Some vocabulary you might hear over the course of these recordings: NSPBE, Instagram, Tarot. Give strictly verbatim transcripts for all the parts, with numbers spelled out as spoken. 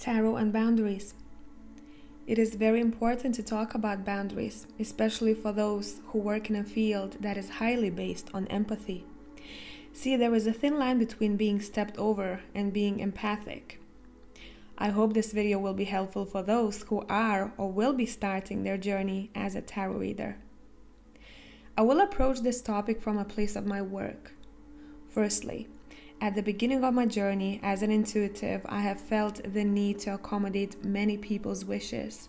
Tarot and boundaries. It is very important to talk about boundaries, especially for those who work in a field that is highly based on empathy. See, there is a thin line between being stepped over and being empathic. I hope this video will be helpful for those who are or will be starting their journey as a tarot reader. I will approach this topic from a place of my work. Firstly, at the beginning of my journey as an intuitive, I have felt the need to accommodate many people's wishes.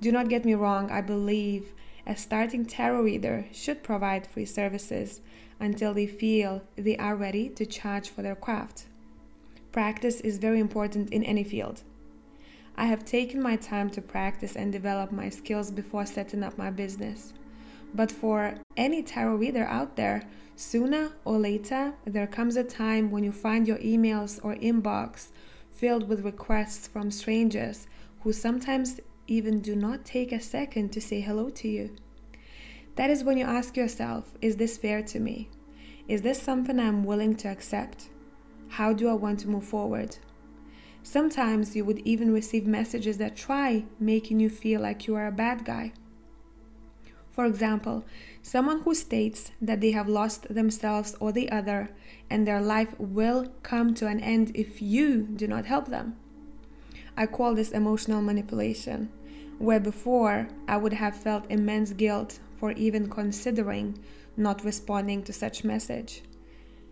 Do not get me wrong, I believe a starting tarot reader should provide free services until they feel they are ready to charge for their craft. Practice is very important in any field. I have taken my time to practice and develop my skills before setting up my business. But for any tarot reader out there, sooner or later, there comes a time when you find your emails or inbox filled with requests from strangers who sometimes even do not take a second to say hello to you. That is when you ask yourself, is this fair to me? Is this something I'm willing to accept? How do I want to move forward? Sometimes you would even receive messages that try making you feel like you are a bad guy. For example, someone who states that they have lost themselves or the other and their life will come to an end if you do not help them. I call this emotional manipulation, where before I would have felt immense guilt for even considering not responding to such message.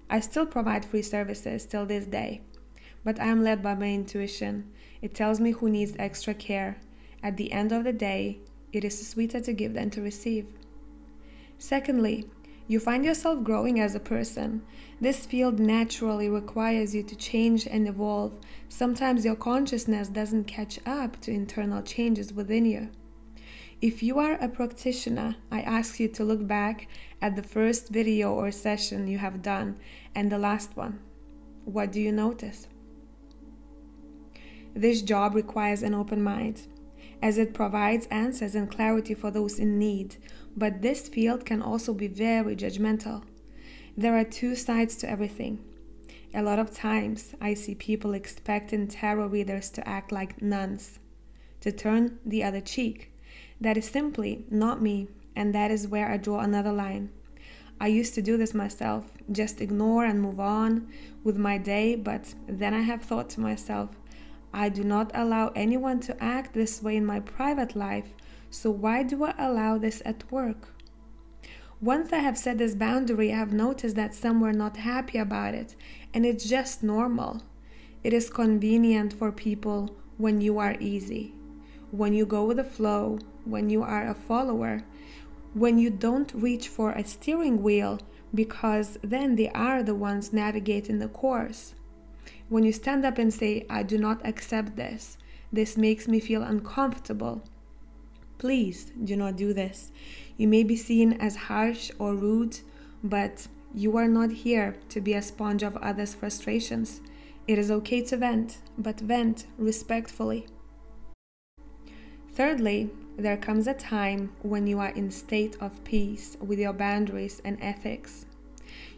I still provide free services till this day, but I am led by my intuition. It tells me who needs extra care. At the end of the day, it is sweeter to give than to receive. Secondly, you find yourself growing as a person. This field naturally requires you to change and evolve. Sometimes your consciousness doesn't catch up to internal changes within you. If you are a practitioner, I ask you to look back at the first video or session you have done and the last one. What do you notice? This job requires an open mind, as it provides answers and clarity for those in need, but this field can also be very judgmental. There are two sides to everything. A lot of times, I see people expecting tarot readers to act like nuns, to turn the other cheek. That is simply not me, and that is where I draw another line. I used to do this myself, just ignore and move on with my day, but then I have thought to myself, I do not allow anyone to act this way in my private life, so why do I allow this at work? Once I have set this boundary, I have noticed that some were not happy about it, and it's just normal. It is convenient for people when you are easy, when you go with the flow, when you are a follower, when you don't reach for a steering wheel, because then they are the ones navigating the course. When you stand up and say, I do not accept this, this makes me feel uncomfortable. Please do not do this. You may be seen as harsh or rude, but you are not here to be a sponge of others' frustrations. It is okay to vent, but vent respectfully. Thirdly, there comes a time when you are in a state of peace with your boundaries and ethics.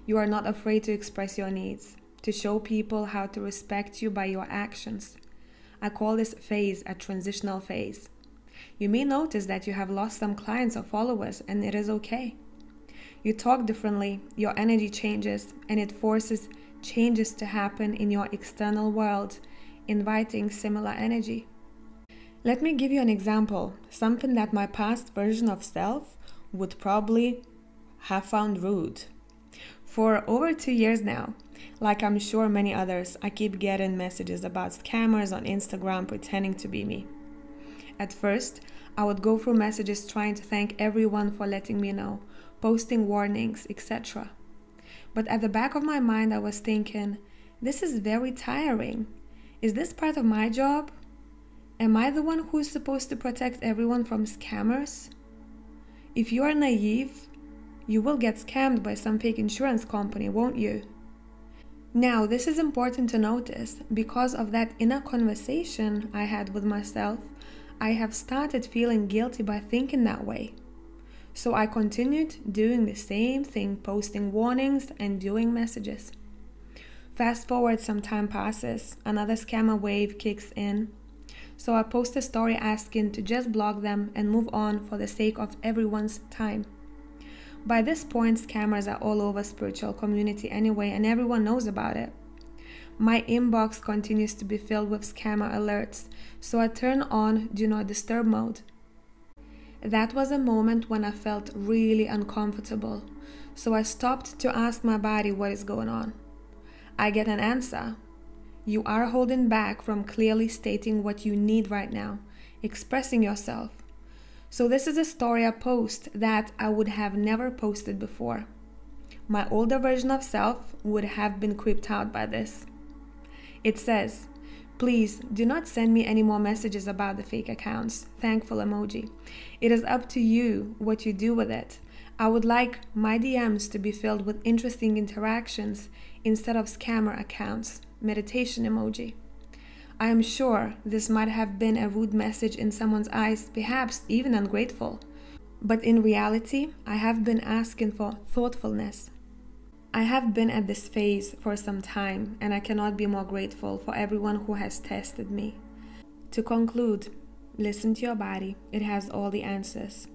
You are not afraid to express your needs, to show people how to respect you by your actions. I call this phase a transitional phase. You may notice that you have lost some clients or followers, and it is okay. You talk differently, your energy changes, and it forces changes to happen in your external world, inviting similar energy. Let me give you an example, something that my past version of self would probably have found rude. For over two years now, like I'm sure many others, I keep getting messages about scammers on Instagram pretending to be me. At first, I would go through messages trying to thank everyone for letting me know, posting warnings, et cetera. But at the back of my mind, I was thinking, this is very tiring. Is this part of my job? Am I the one who is supposed to protect everyone from scammers? If you are naive, you will get scammed by some fake insurance company, won't you? Now, this is important to notice. Because of that inner conversation I had with myself, I have started feeling guilty by thinking that way. So I continued doing the same thing, posting warnings and doing messages. Fast forward, some time passes, another scammer wave kicks in, So I post a story asking to just block them and move on for the sake of everyone's time. By this point, scammers are all over spiritual community anyway, and everyone knows about it. My inbox continues to be filled with scammer alerts, so I turn on Do Not Disturb mode. That was a moment when I felt really uncomfortable, so I stopped to ask my body what is going on. I get an answer. You are holding back from clearly stating what you need right now, expressing yourself. So this is a story I post that I would have never posted before. My older version of self would have been creeped out by this. It says, "Please do not send me any more messages about the fake accounts. Thankful emoji. It is up to you what you do with it. I would like my D Ms to be filled with interesting interactions instead of scammer accounts. Meditation emoji." I am sure this might have been a rude message in someone's eyes, perhaps even ungrateful. But in reality, I have been asking for thoughtfulness. I have been at this phase for some time, and I cannot be more grateful for everyone who has tested me. To conclude, listen to your body. It has all the answers.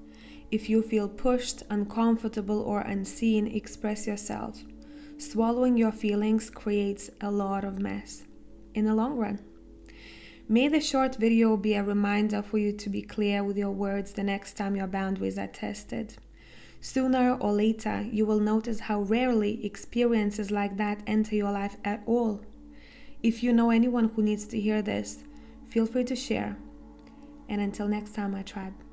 If you feel pushed, uncomfortable, or unseen, express yourself. Swallowing your feelings creates a lot of mess in the long run. May the short video be a reminder for you to be clear with your words the next time your boundaries are tested. Sooner or later, you will notice how rarely experiences like that enter your life at all. If you know anyone who needs to hear this, feel free to share. And until next time, my tribe.